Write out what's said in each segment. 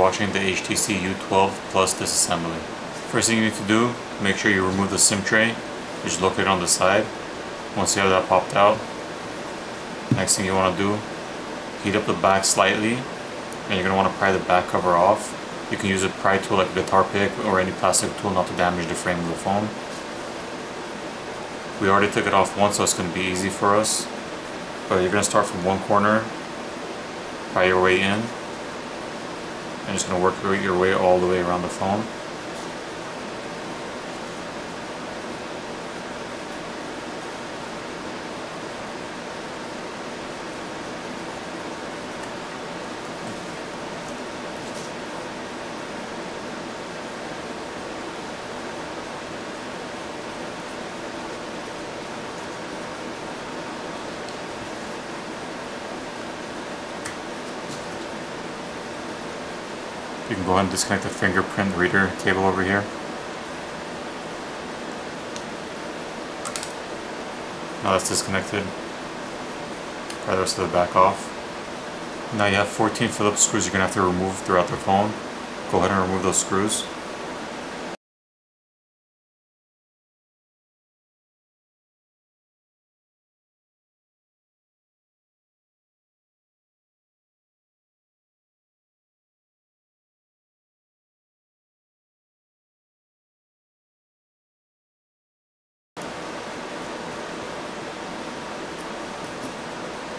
watching the HTC U12 Plus disassembly. First thing you need to do, make sure you remove the SIM tray, which is located on the side. Once you have that popped out, next thing you want to do, heat up the back slightly, and you're going to want to pry the back cover off. You can use a pry tool like a guitar pick or any plastic tool not to damage the frame of the phone. We already took it off once, so it's going to be easy for us. But you're going to start from one corner, pry your way in, and it's going to work your way all the way around the phone. You can go ahead and disconnect the fingerprint reader cable over here. Now that's disconnected. Pry the rest of the back off. Now you have 14 Phillips screws you're going to have to remove throughout the phone. Go ahead and remove those screws.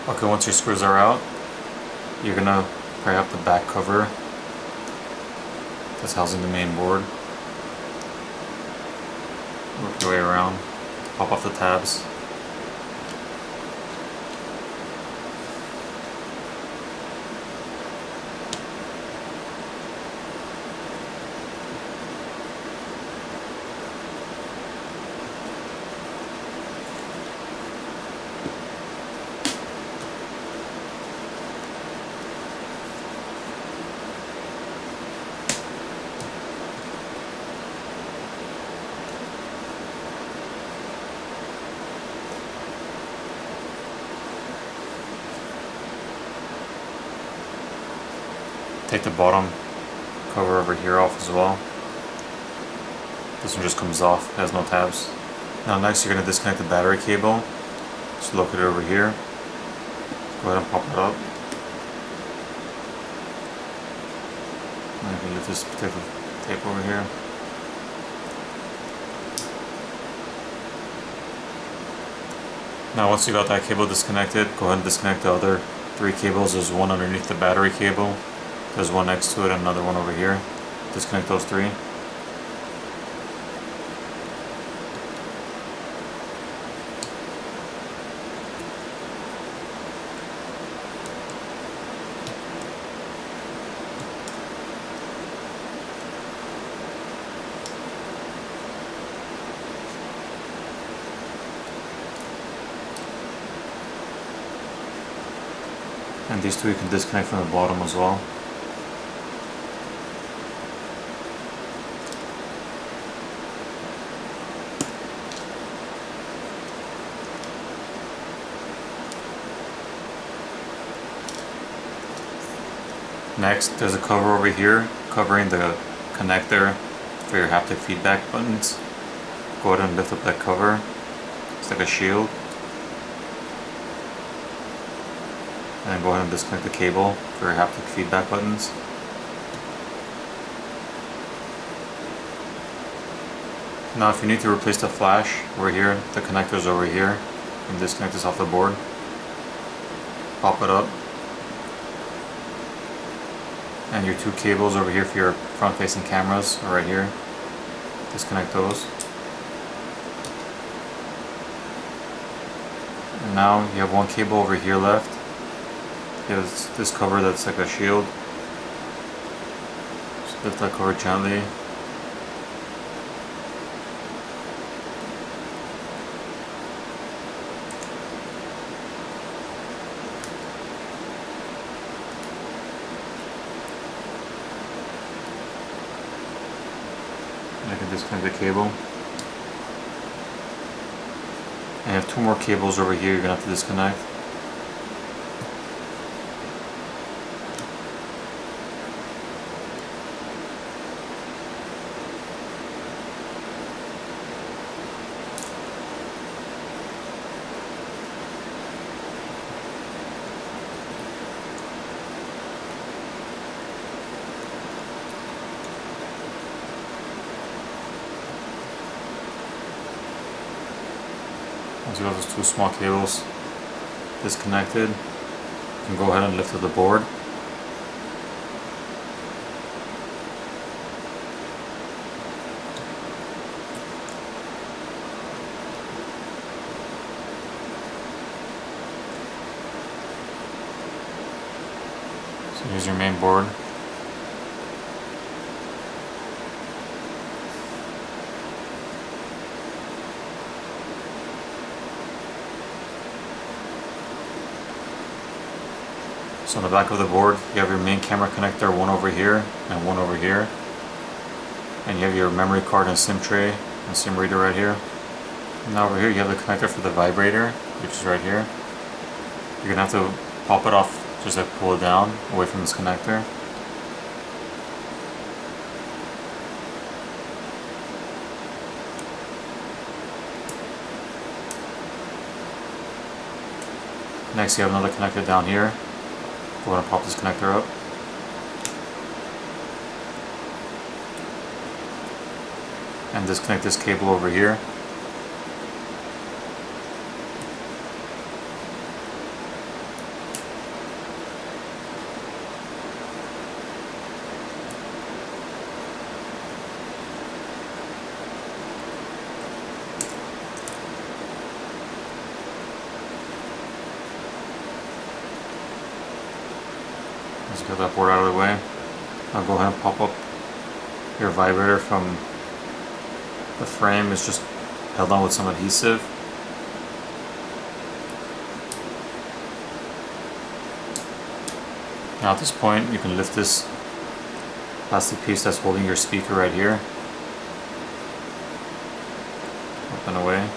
Okay, once your screws are out, you're going to pry up the back cover that's housing the main board. Work your way around, pop off the tabs. Take the bottom cover over here off as well. This one just comes off, it has no tabs. Now next you're going to disconnect the battery cable. Just look at it over here. Go ahead and pop it up. I'm going to lift this particular tape over here. Now once you got that cable disconnected, go ahead and disconnect the other three cables. There's one underneath the battery cable. There's one next to it and another one over here. Disconnect those three. And these two you can disconnect from the bottom as well. Next, there's a cover over here covering the connector for your haptic feedback buttons. Go ahead and lift up that cover. It's like a shield. And go ahead and disconnect the cable for your haptic feedback buttons. Now if you need to replace the flash, we're here, the connector's over here. You can disconnect this off the board. Pop it up. And your two cables over here for your front-facing cameras are right here. Disconnect those. And now you have one cable over here left. There's this cover that's like a shield. Just lift that cover gently. I can disconnect the cable. And I have two more cables over here you're going to have to disconnect. Once you have those two small cables disconnected, you can go ahead and lift up the board. So here's your main board. So on the back of the board, you have your main camera connector, one over here and one over here. And you have your memory card and SIM tray and SIM reader right here. And now over here you have the connector for the vibrator, which is right here. You're going to have to pop it off, just like pull it down away from this connector. Next you have another connector down here. Go ahead and pop this connector up. And disconnect this cable over here. Let's get that board out of the way. I'll go ahead and pop up your vibrator from the frame. It's just held on with some adhesive. Now at this point you can lift this plastic piece that's holding your speaker right here up and away.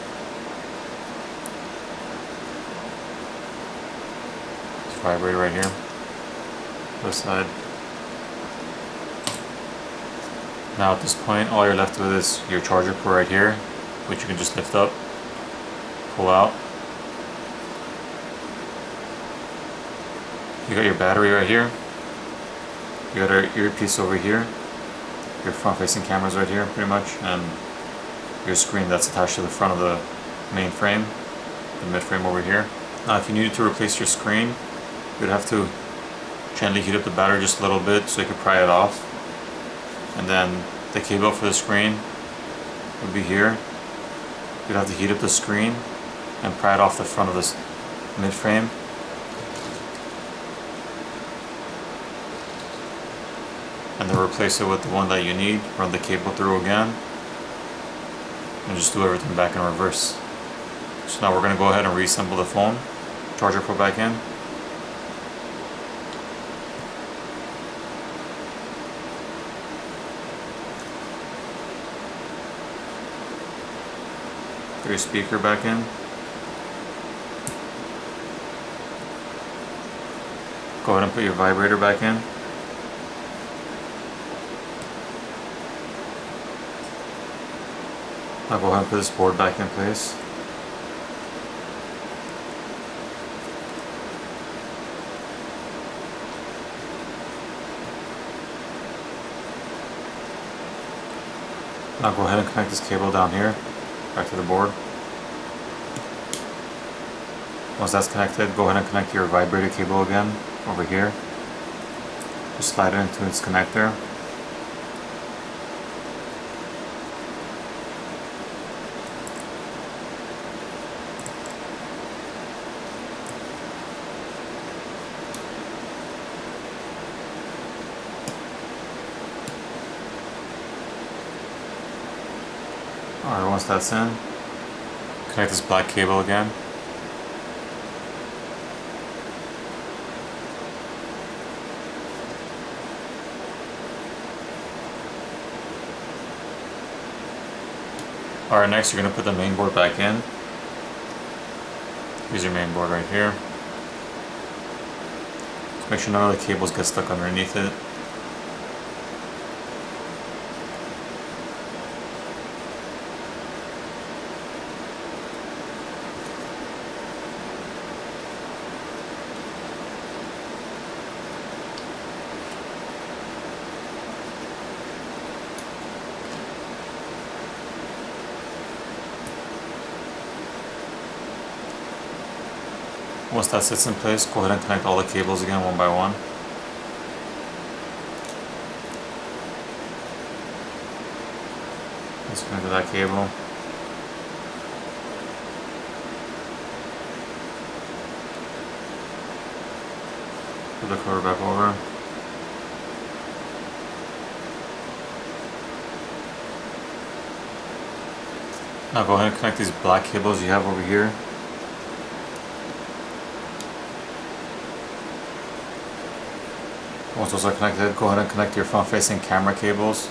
This vibrator right here. Side. Now at this point all you're left with is your charger port right here, which you can just lift up, pull out. You got your battery right here, you got your earpiece over here, your front facing cameras right here pretty much, and your screen that's attached to the front of the main frame, the mid frame over here. Now if you needed to replace your screen, you'd have to gently heat up the battery just a little bit so you can pry it off, and then the cable for the screen would be here. You'd have to heat up the screen and pry it off the front of this mid frame. And then replace it with the one that you need, run the cable through again, and just do everything back in reverse. So now we're going to go ahead and reassemble the phone, charger put back in. Put your speaker back in. Go ahead and put your vibrator back in. Now go ahead and put this board back in place. Now go ahead and connect this cable down here back to the board. Once that's connected, go ahead and connect your vibrator cable again over here. Just slide it into its connector. Alright, once that's in, connect this black cable again. Alright, next you're going to put the main board back in. Here's your main board right here. Just make sure none of the cables get stuck underneath it. Once that sits in place, go ahead and connect all the cables again one by one. Let's connect to that cable. Put the cover back over. Now go ahead and connect these black cables you have over here. Once those are connected, go ahead and connect your front-facing camera cables.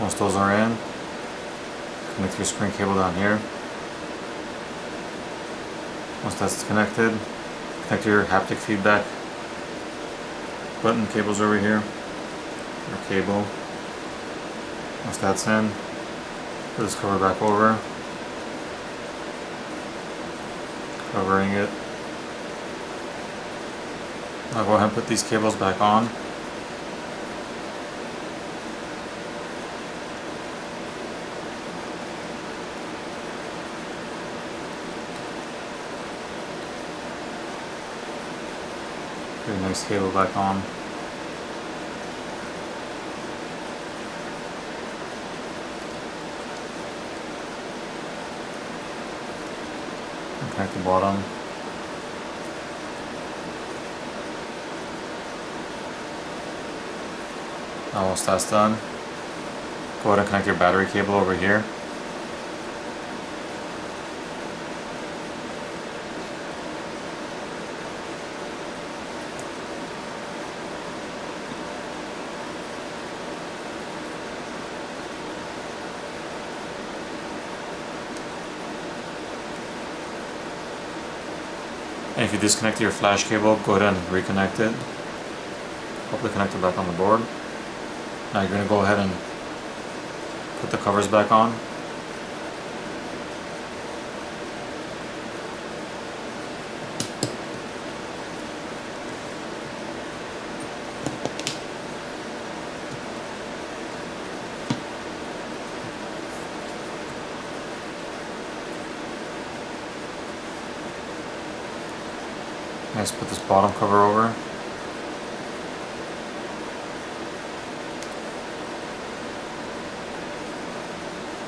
Once those are in, connect your screen cable down here. Once that's connected, connect your haptic feedback button cables over here, your cable. Once that's in, put this cover back over, covering it. Now go ahead and put these cables back on. Put the next cable back on. Connect the bottom. Now once that's done, go ahead and connect your battery cable over here. And if you disconnect your flash cable, go ahead and reconnect it. Hopefully connect it back on the board. Now you're going to go ahead and put the covers back on. Let's put this bottom cover over.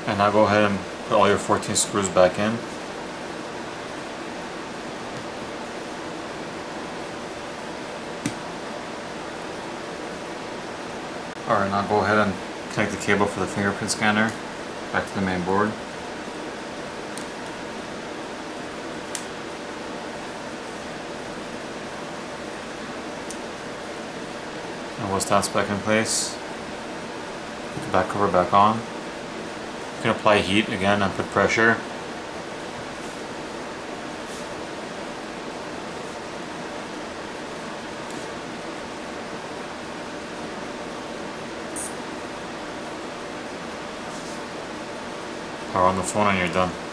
And now go ahead and put all your 14 screws back in. Alright, now go ahead and connect the cable for the fingerprint scanner back to the main board. And once that's back in place, put the back cover back on. You can apply heat again and put pressure. Power on the phone and you're done.